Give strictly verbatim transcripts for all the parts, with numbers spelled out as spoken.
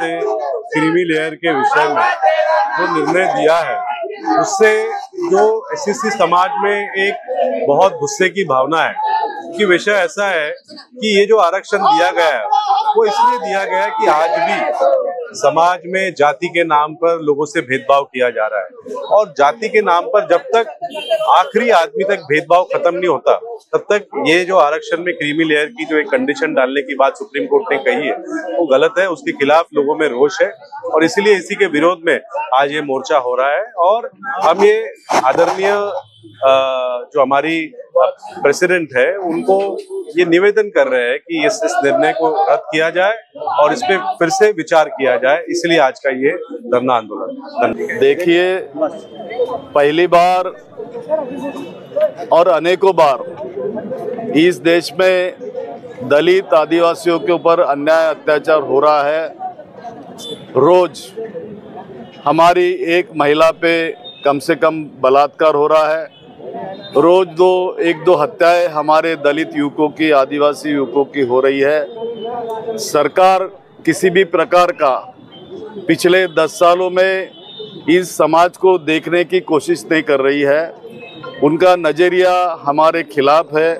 से creamy layer के विषय में जो निर्णय दिया है, उससे जो एस सी सी समाज में एक बहुत गुस्से की भावना है कि विषय ऐसा है कि ये जो आरक्षण दिया गया है वो इसलिए दिया गया है कि आज भी समाज में जाति के नाम पर लोगों से भेदभाव किया जा रहा है और जाति के नाम पर जब तक आखिरी आदमी तक भेदभाव खत्म नहीं होता तब तक ये जो आरक्षण में क्रीमी लेयर की जो एक कंडीशन डालने की बात सुप्रीम कोर्ट ने कही है वो गलत है। उसके खिलाफ लोगों में रोष है और इसलिए इसी के विरोध में आज ये मोर्चा हो रहा है और हम ये आदरणीय जो हमारी प्रेसिडेंट है उनको ये निवेदन कर रहे हैं कि इस इस निर्णय को रद्द किया जाए और इस पे फिर से विचार किया जाए, इसलिए आज का ये धरना आंदोलन। देखिए, पहली बार और अनेकों बार इस देश में दलित आदिवासियों के ऊपर अन्याय अत्याचार हो रहा है। रोज हमारी एक महिला पे कम से कम बलात्कार हो रहा है, रोज दो एक दो हत्याएं हमारे दलित युवकों की, आदिवासी युवकों की हो रही है। सरकार किसी भी प्रकार का पिछले दस सालों में इस समाज को देखने की कोशिश नहीं कर रही है। उनका नज़रिया हमारे खिलाफ है।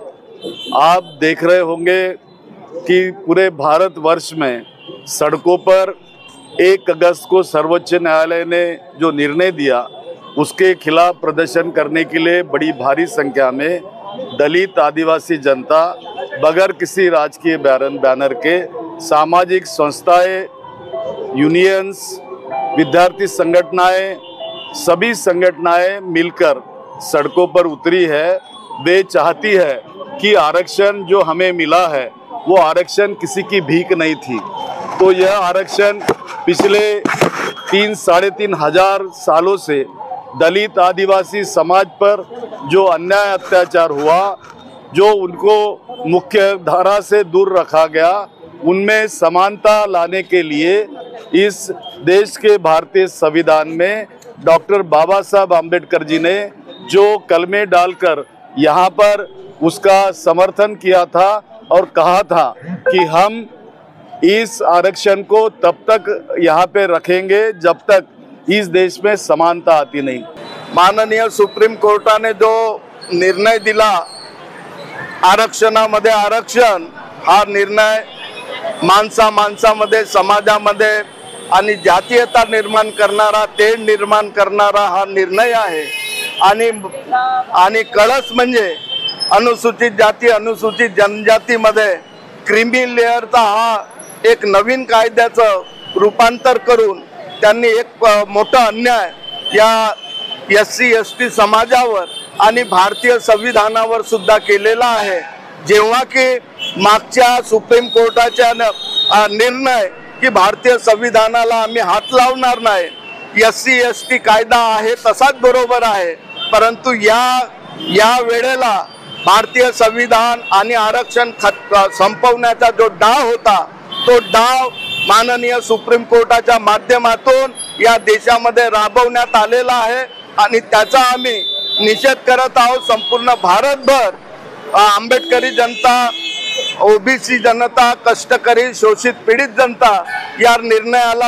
आप देख रहे होंगे कि पूरे भारत वर्ष में सड़कों पर एक अगस्त को सर्वोच्च न्यायालय ने जो निर्णय दिया उसके खिलाफ प्रदर्शन करने के लिए बड़ी भारी संख्या में दलित आदिवासी जनता बगैर किसी राजकीय बैनर के, सामाजिक संस्थाएं, यूनियंस, विद्यार्थी संगठनाएं, सभी संगठनाएं मिलकर सड़कों पर उतरी है। वे चाहती है कि आरक्षण जो हमें मिला है वो आरक्षण किसी की भीख नहीं थी। तो यह आरक्षण पिछले तीन साढ़े तीन हजार सालों से दलित आदिवासी समाज पर जो अन्याय अत्याचार हुआ, जो उनको मुख्य धारा से दूर रखा गया, उनमें समानता लाने के लिए इस देश के भारतीय संविधान में डॉक्टर बाबा साहब अंबेडकर जी ने जो कलमे डालकर यहाँ पर उसका समर्थन किया था और कहा था कि हम इस आरक्षण को तब तक यहाँ पे रखेंगे जब तक इस देश में समानता आती नहीं। माननीय सुप्रीम कोर्टाने जो निर्णय दिला आरक्षणामध्ये, आरक्षण हा निर्णय माणसा माणसामध्ये, समाजामध्ये आणि जातीयता निर्माण करणारा, ते निर्माण करणारा हा निर्णय आहे। आणि आणि कळस म्हणजे अनुसूचित जाती, अनुसूचित जनजातीमध्ये क्रीमी लेयरचा हा एक नवीन कायद्याचं रूपांतर करून त्यांनी एक मोठा अन्याय या एस सी एस टी समाजावर आणि भारतीय संविधानावर सुद्धा केलेला आहे। जेव्हा की मागच्या सुप्रीम कोर्टाच्या निर्णय की भारतीय संविधानाला आम्ही हात लावणार नाही, एस सी एस टी कायदा आहे तसाच बरोबर आहे, परंतु या या वेळेला भारतीय संविधान आणि आरक्षण संपवण्याचा जो डाव होता तो डाव माननीय सुप्रीम कोर्टाच्या माध्यमातून या देशामध्ये राबवण्यात आलेला आहे आणि त्याचा आम्ही निषेध करत आहोत। संपूर्ण भारतभर आंबेडकरी जनता, ओबीसी जनता, कष्टकरी, शोषित, पीडित जनता या निर्णयाला